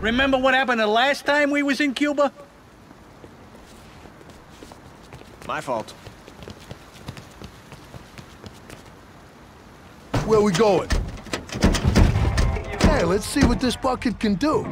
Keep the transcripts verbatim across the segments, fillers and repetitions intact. Remember what happened the last time we was in Cuba? My fault. Where we going? Hey, let's see what this bucket can do.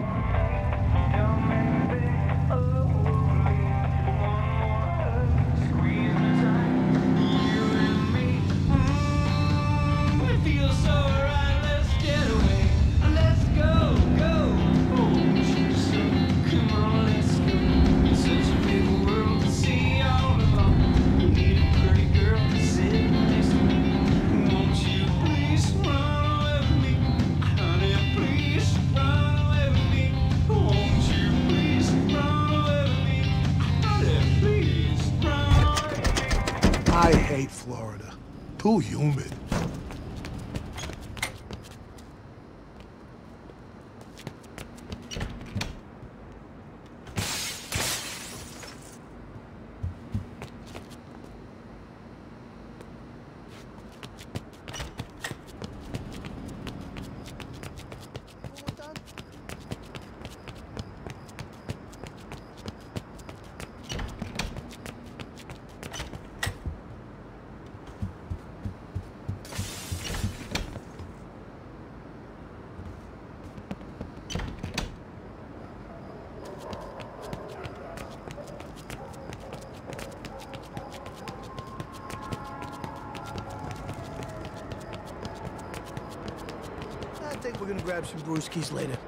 I hate Florida. Too humid. I think we're gonna grab some brewskis later.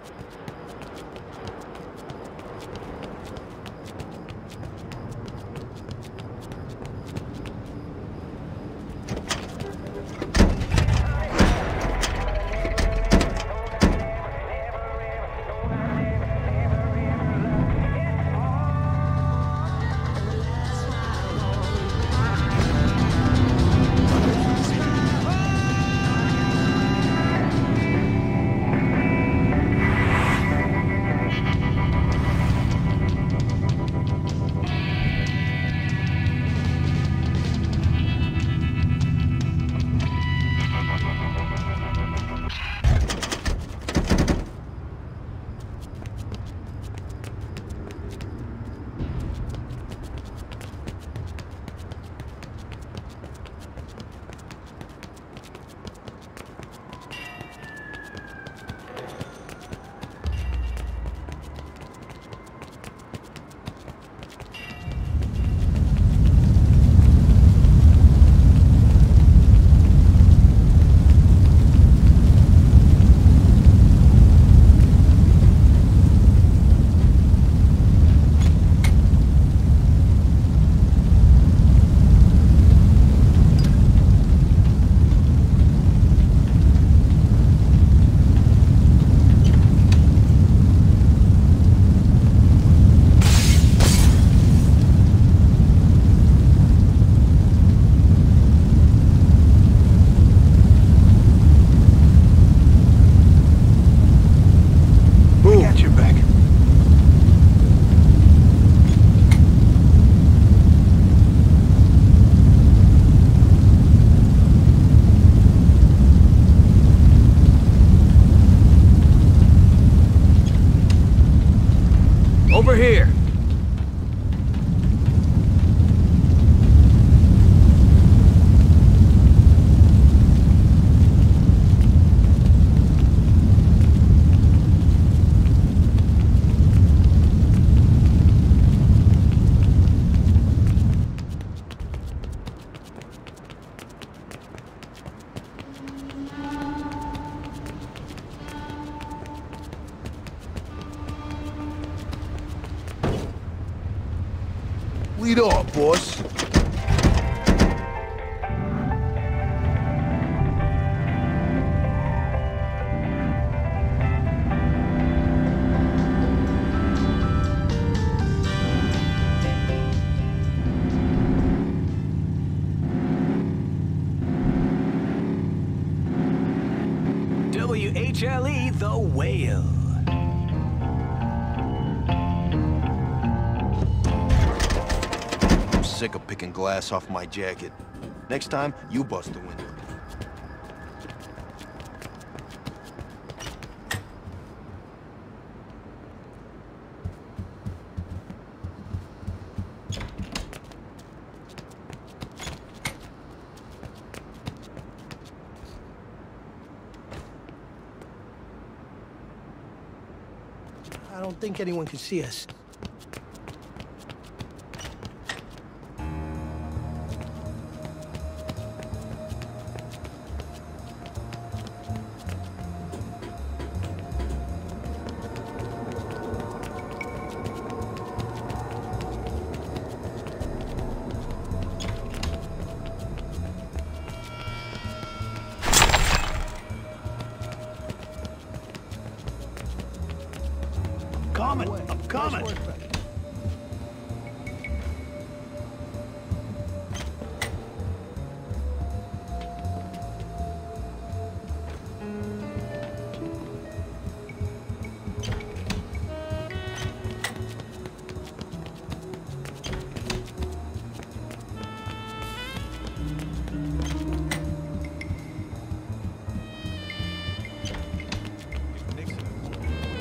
Over here. Lead on, boss. W H L E the whale. I'm sick of picking glass off my jacket. Next time, you bust the window. I don't think anyone could see us. I'm coming! I'm coming!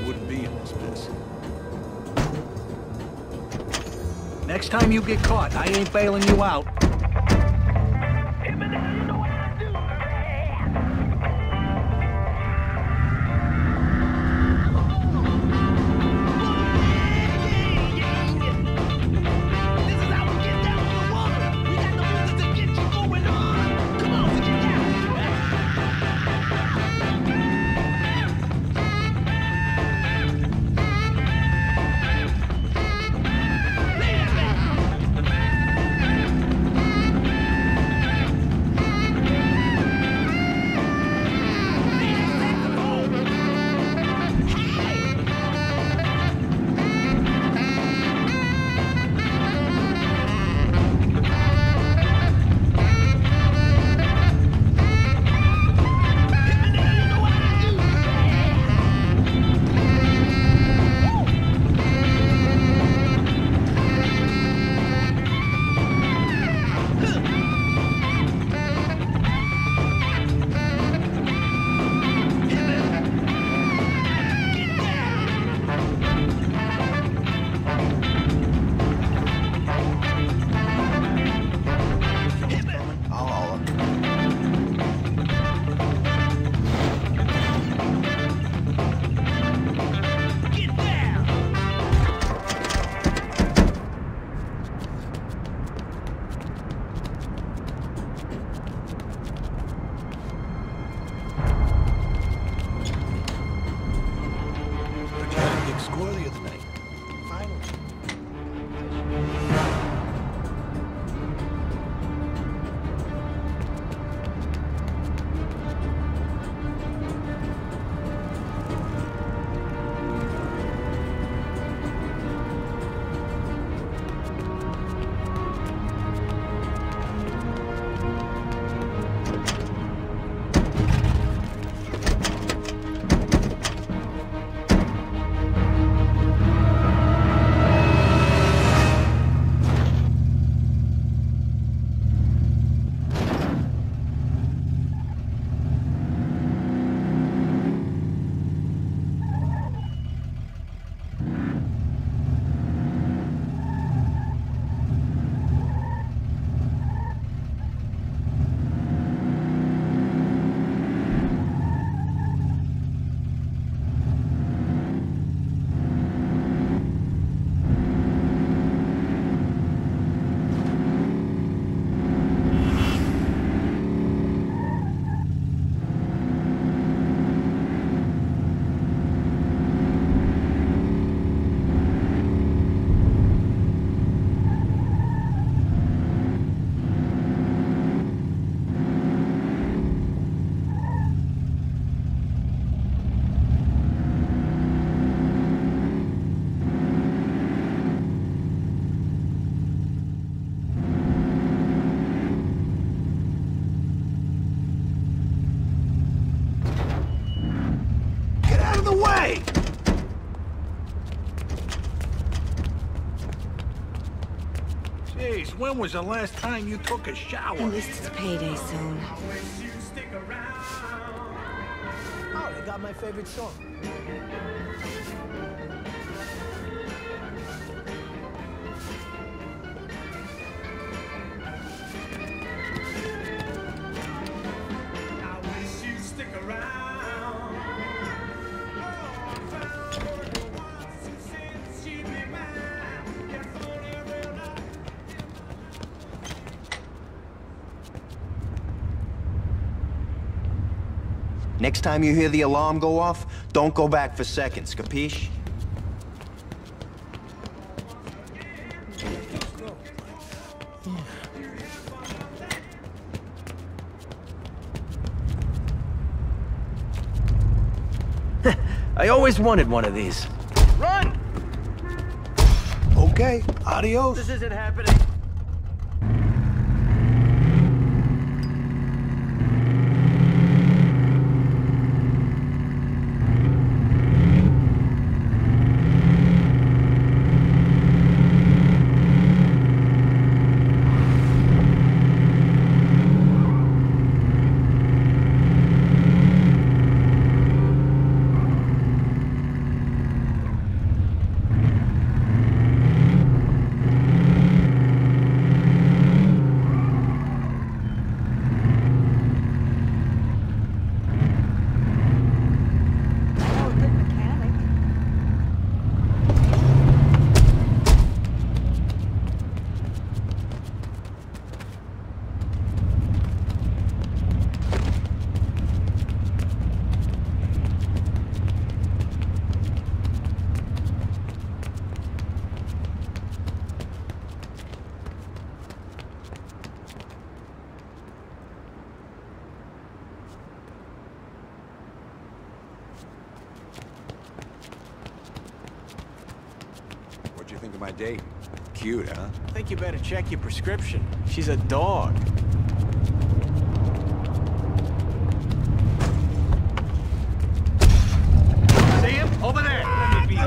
Wouldn't be in this mess. Next time you get caught, I ain't bailing you out. the way! Jeez, when was the last time you took a shower? At least it's payday soon. Oh, they got my favorite song. Next time you hear the alarm go off, don't go back for seconds, capiche? I always wanted one of these. Run! Okay, adios. This isn't happening. My date. Cute, huh? I think you better check your prescription. She's a dog. See him? Over there! Let me be.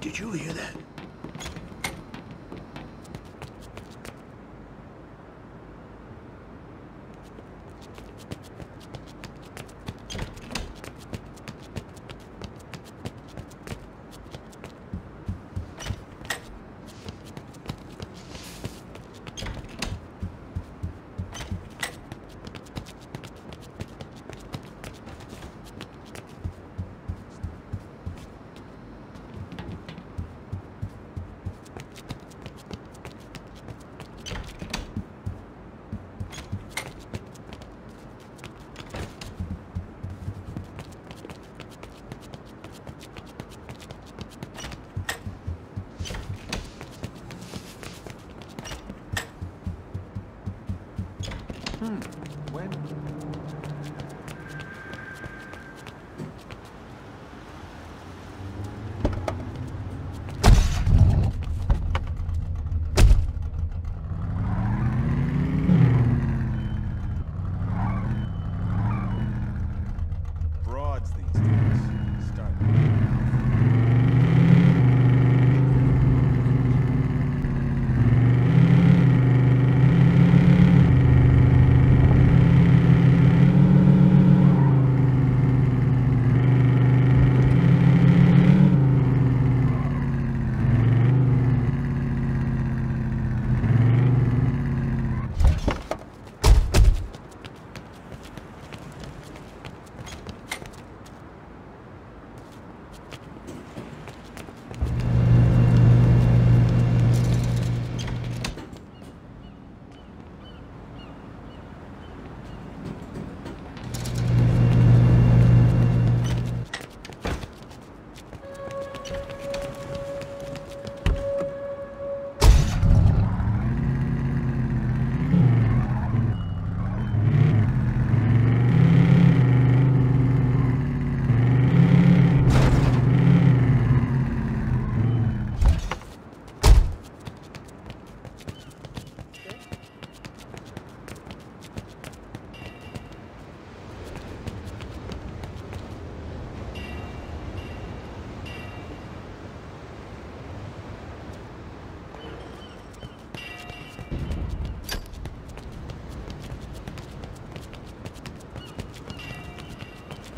Did you hear that? Hmm. When? Broads these days. Start.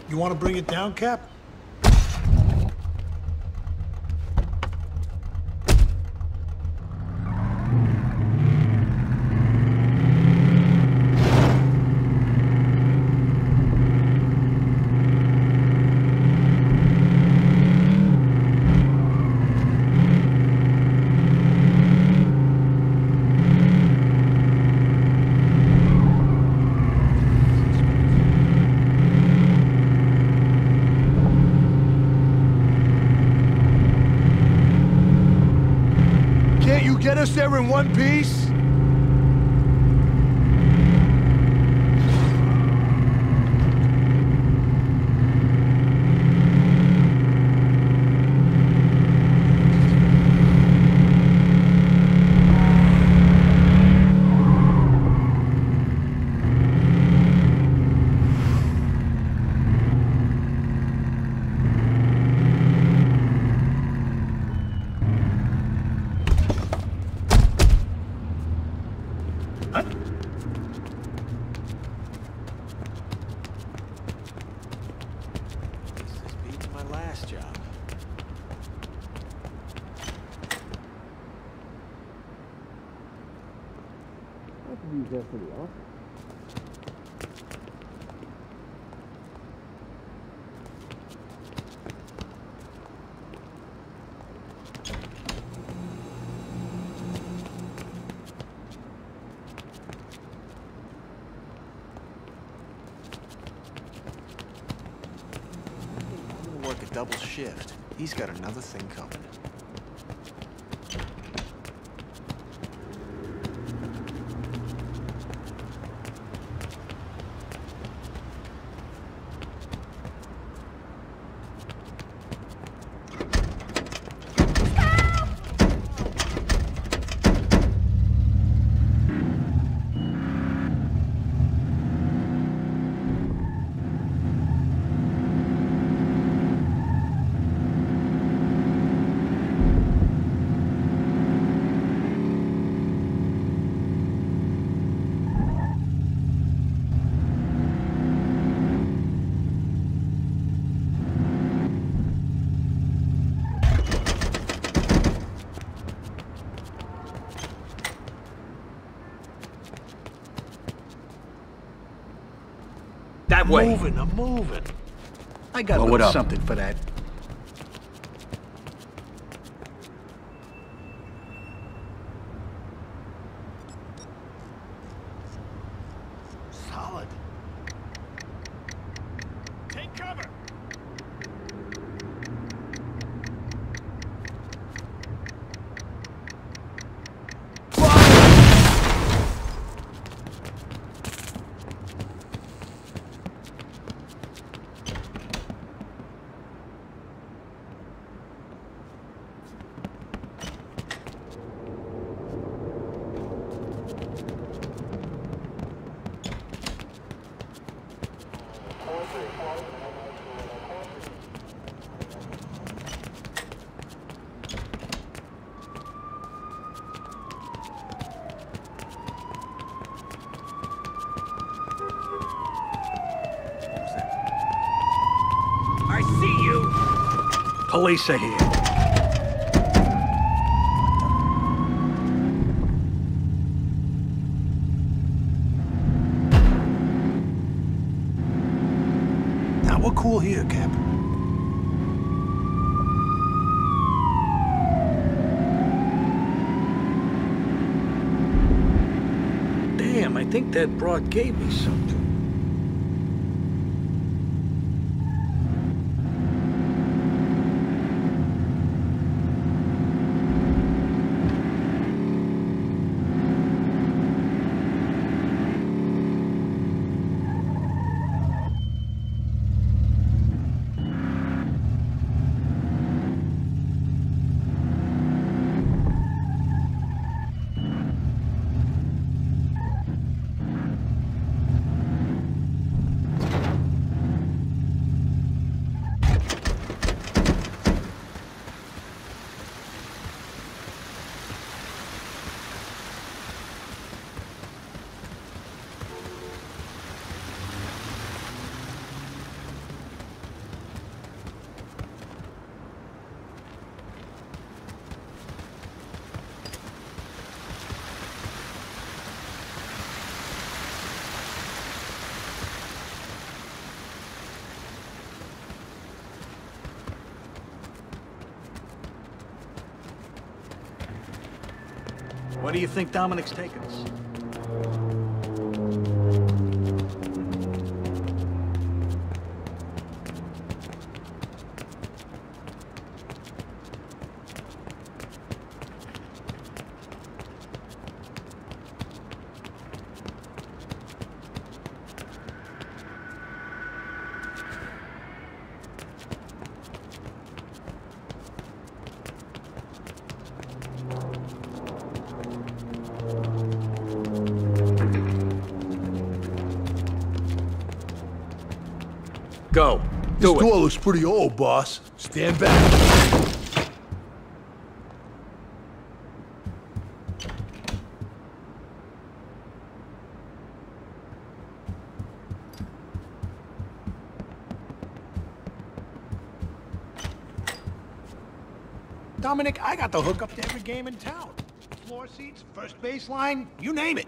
You want to bring it down, Cap? Get us there in one piece? Double shift. He's got another thing coming. Way. Moving, I'm moving. I got Blow a little something for that. Solid. Take cover. Police are here. Now we're cool here, Cap. Damn, I think that broad gave me something. Where do you think Dominic's taking us? Go. Do this it. Door looks pretty old, boss. Stand back. Dominic, I got the hookup to every game in town. Floor seats, first baseline, you name it.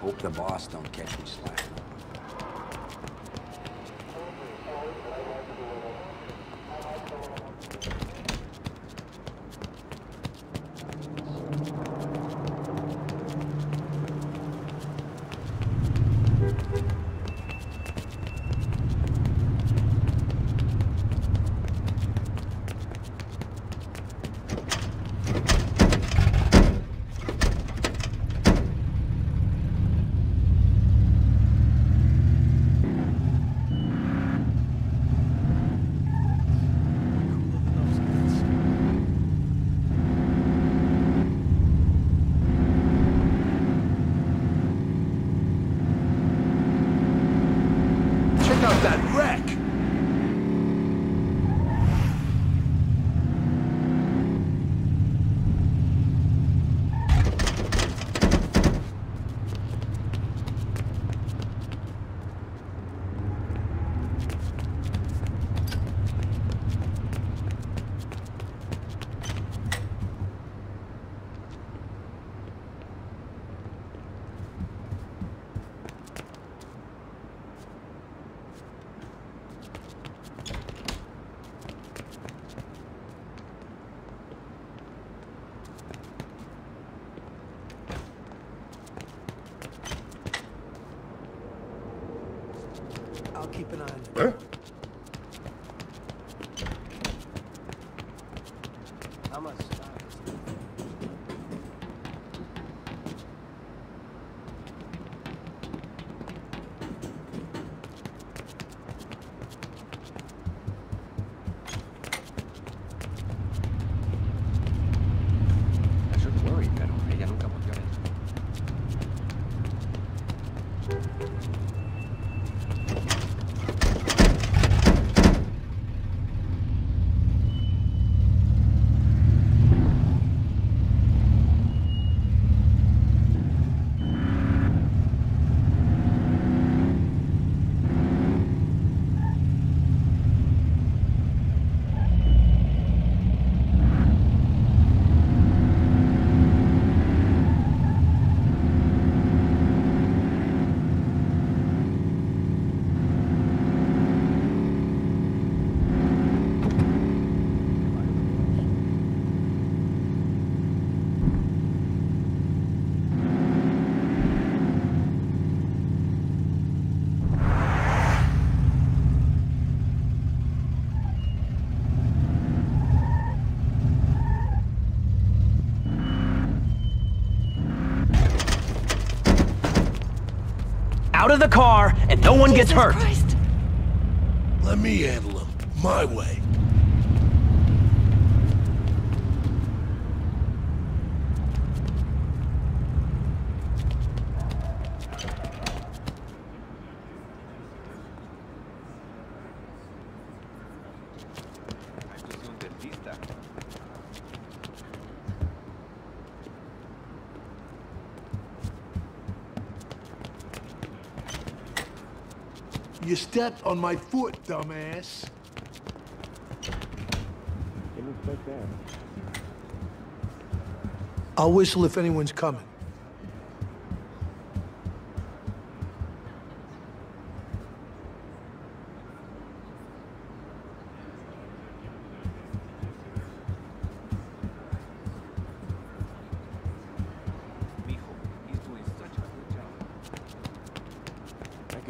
Hope the boss don't catch me slacking. keep an eye on them. Huh? How much stock is there? Out of the car, and no one Jesus gets hurt. Christ. Let me handle him, my way. You stepped on my foot, dumbass. Didn't expect that. I'll whistle if anyone's coming.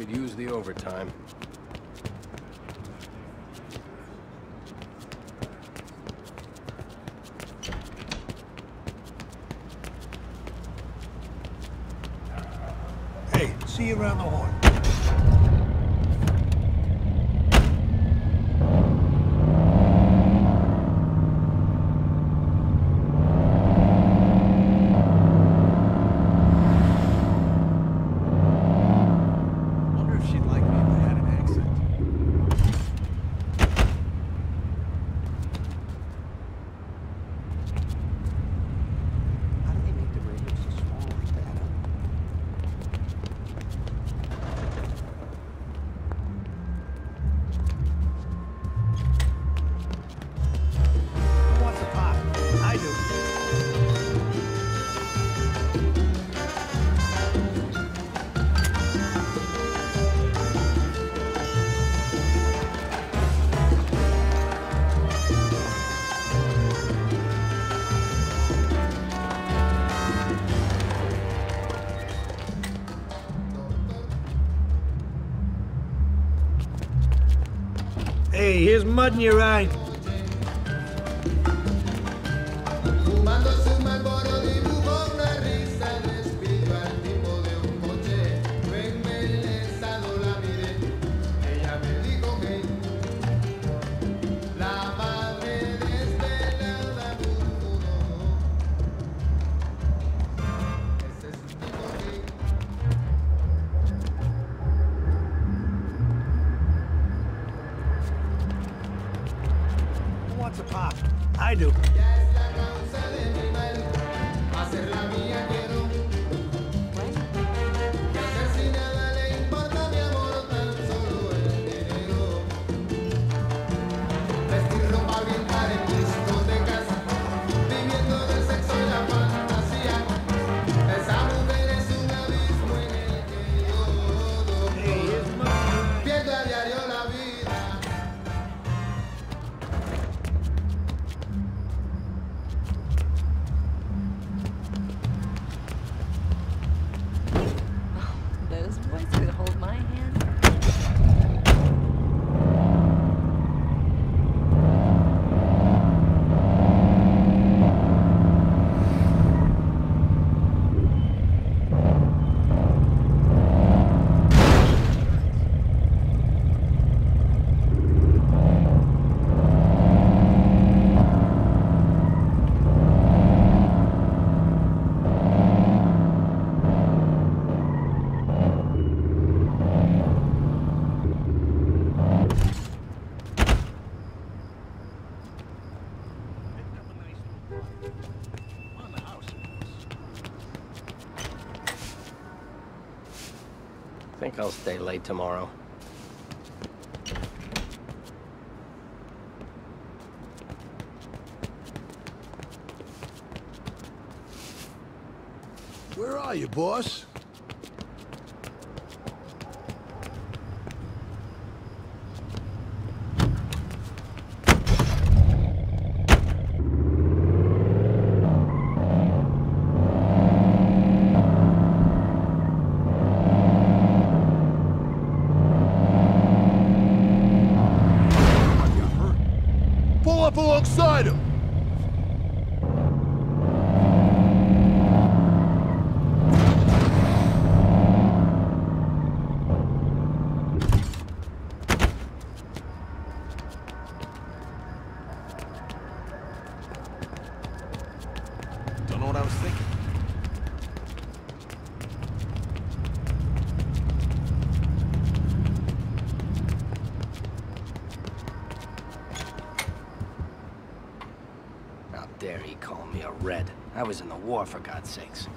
Use the overtime. Hey, see you around the horn. Hey, here's mud in your eye. I do. think I'll stay late tomorrow. Where are you, boss? Alongside him. Don't know what I was thinking. Dare he call me a red? I was in the war, for God's sakes.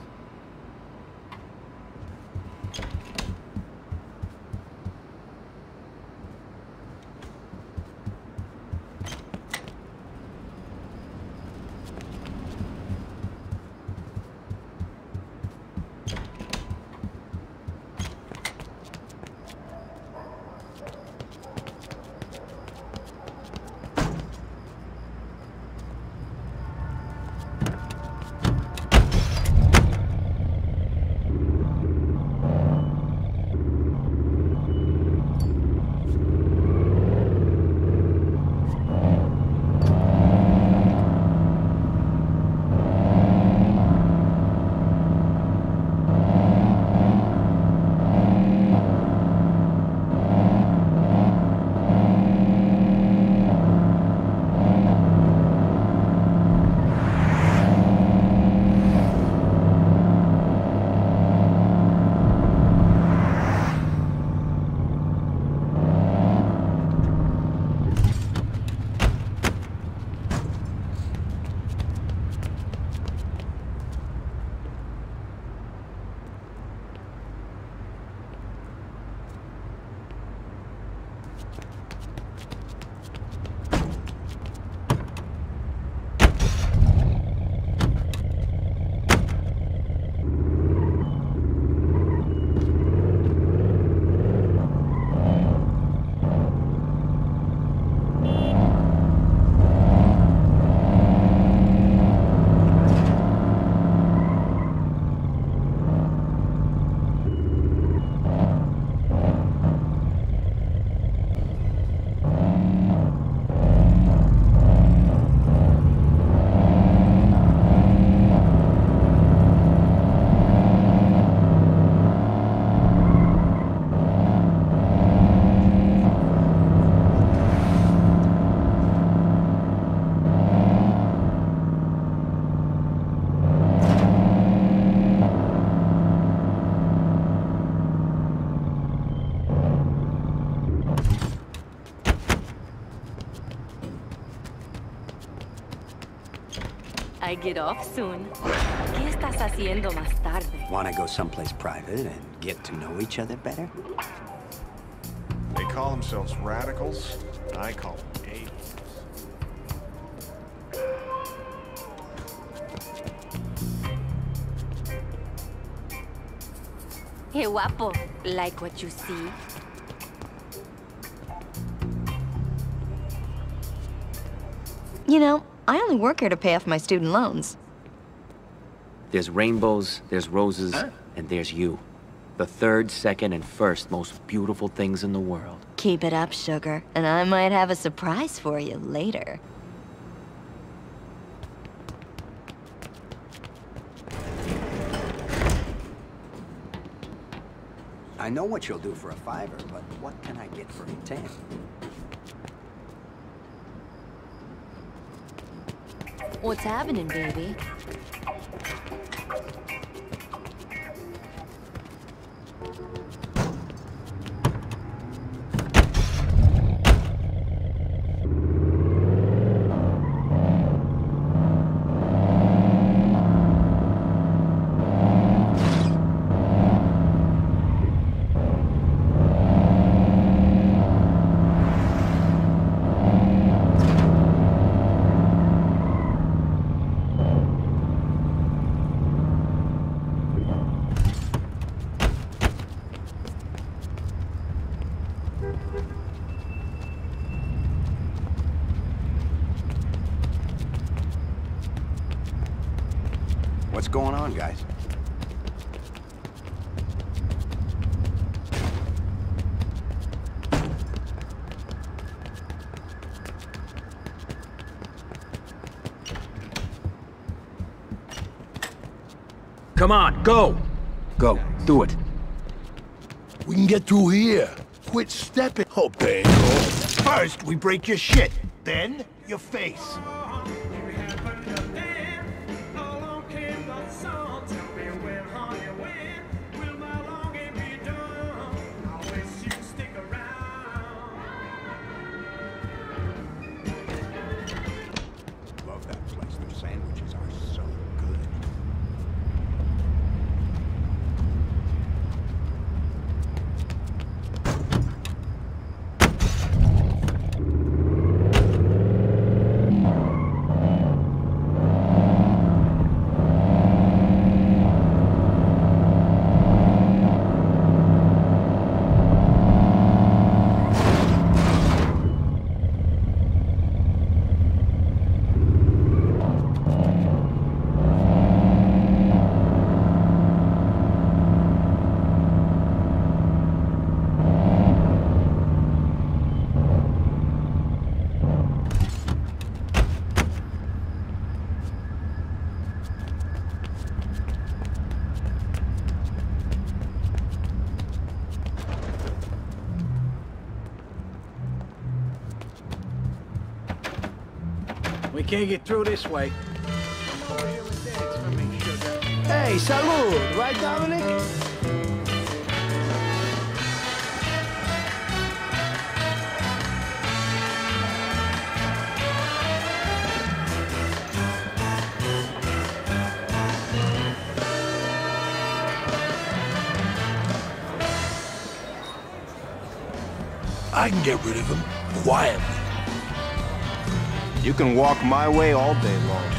I get off soon. ¿Qué estás haciendo más tarde? Wanna go someplace private and get to know each other better? They call themselves radicals. I call them atheists. Hey, guapo. Like what you see? You know, I only work here to pay off my student loans. There's rainbows, there's roses, huh? And there's you. The third, second, and first most beautiful things in the world. Keep it up, sugar, and I might have a surprise for you later. I know what you'll do for a fiver, but what can I get for a ten? What's happening, baby? What's going on, guys? Come on, go! Go, do it. We can get through here. Quit stepping. Oh, babe. First, we break your shit. Then, your face. We can't get through this way. Hey, salud! Right, Dominic? I can get rid of him quietly. You can walk my way all day long.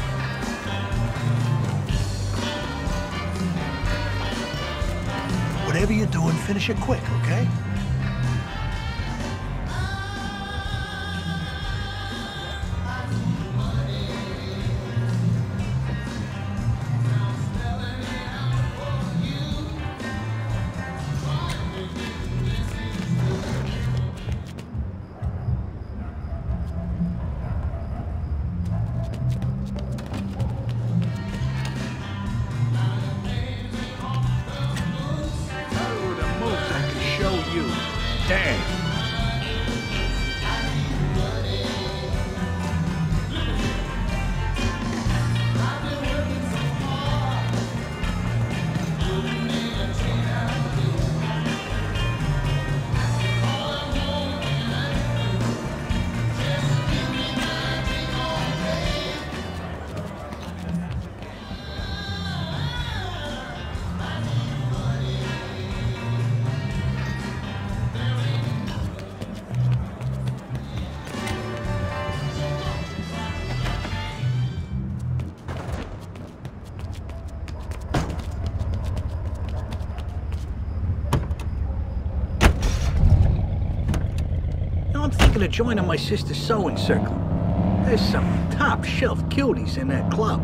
Whatever you're doing, finish it quick, okay? Dang! To join on my sister's sewing circle. There's some top shelf cuties in that club.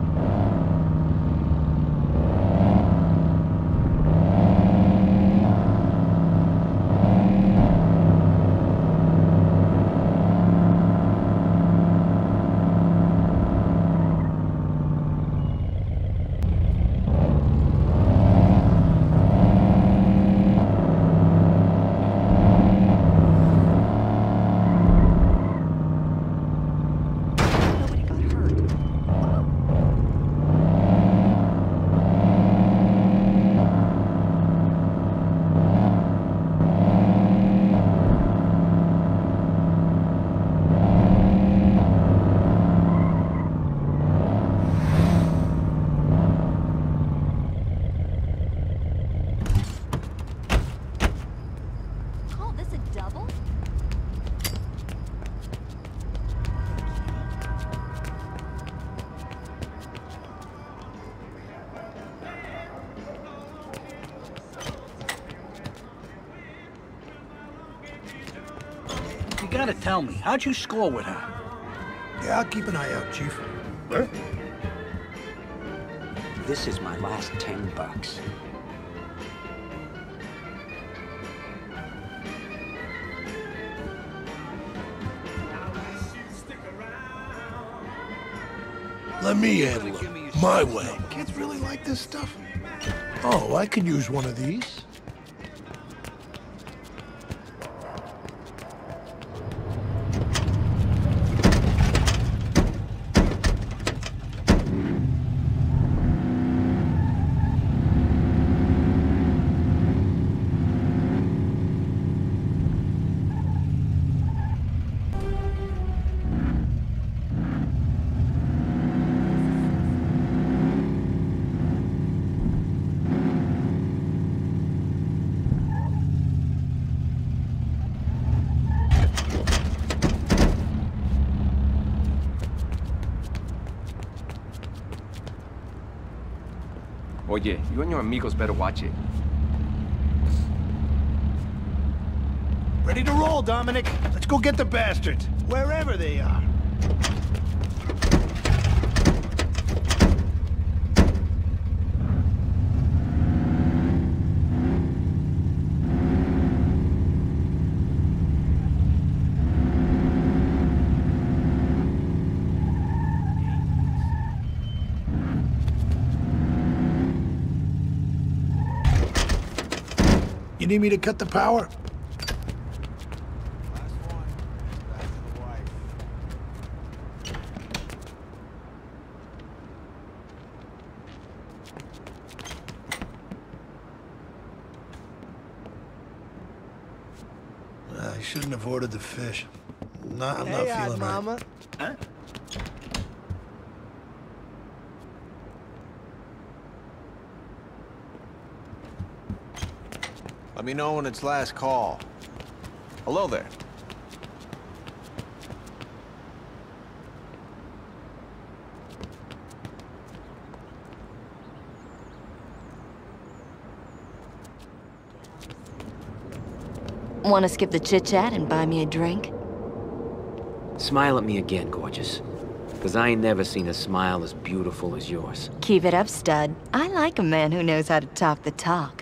You gotta tell me, how'd you score with her? Yeah, I'll keep an eye out, Chief. Huh? This is my last ten bucks. Let me handle it. My way. Kids really like this stuff. Oh, I could use one of these. Oye, you and your amigos better watch it. Ready to roll, Dominic. Let's go get the bastards, wherever they are. You need me to cut the power? I shouldn't have ordered the fish. No, I'm hey, not feeling mama. Right. Huh? Let me know when it's last call. Hello there. Want to skip the chit-chat and buy me a drink? Smile at me again, gorgeous. Because I ain't never seen a smile as beautiful as yours. Keep it up, stud. I like a man who knows how to talk the talk.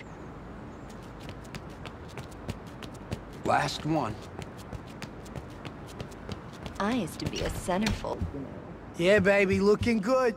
Last one. I used to be a centerfold, you know. Yeah, baby, looking good.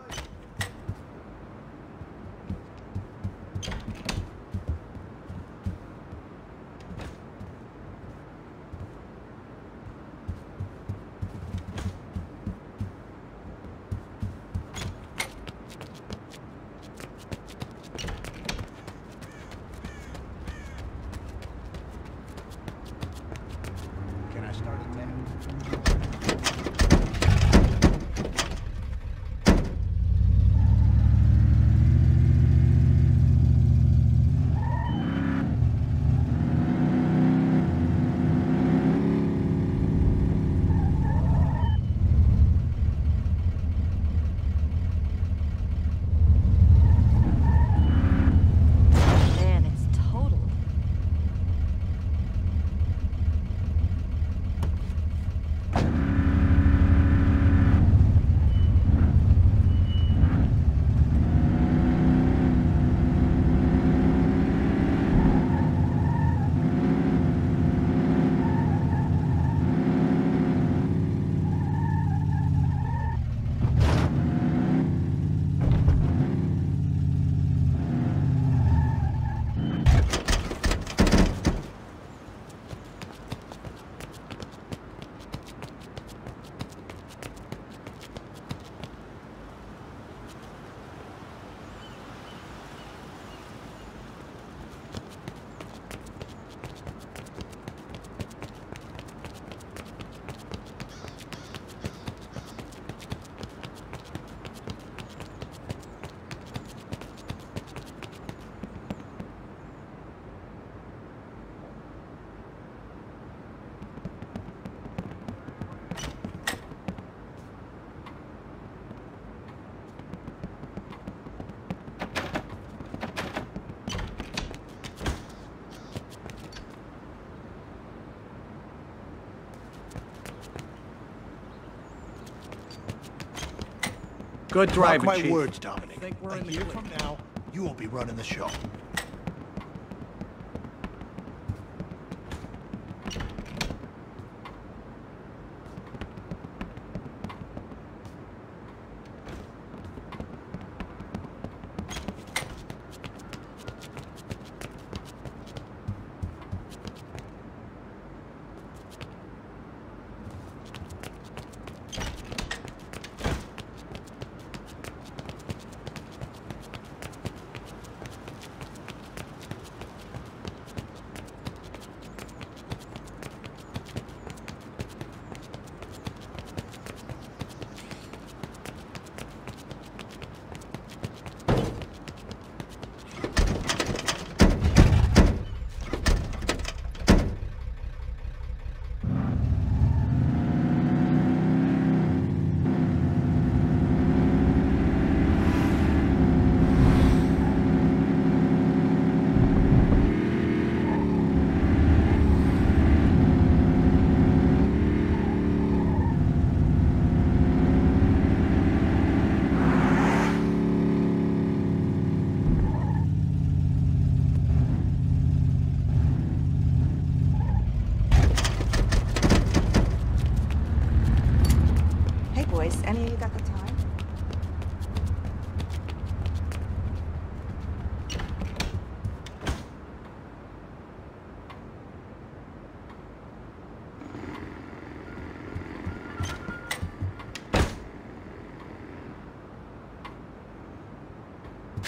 Good driving, Chief. Mark my words, Dominic. think we're in the clear. From now, you will be running the show.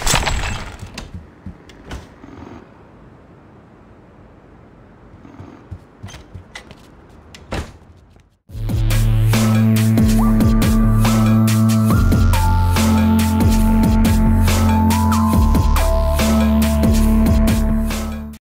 You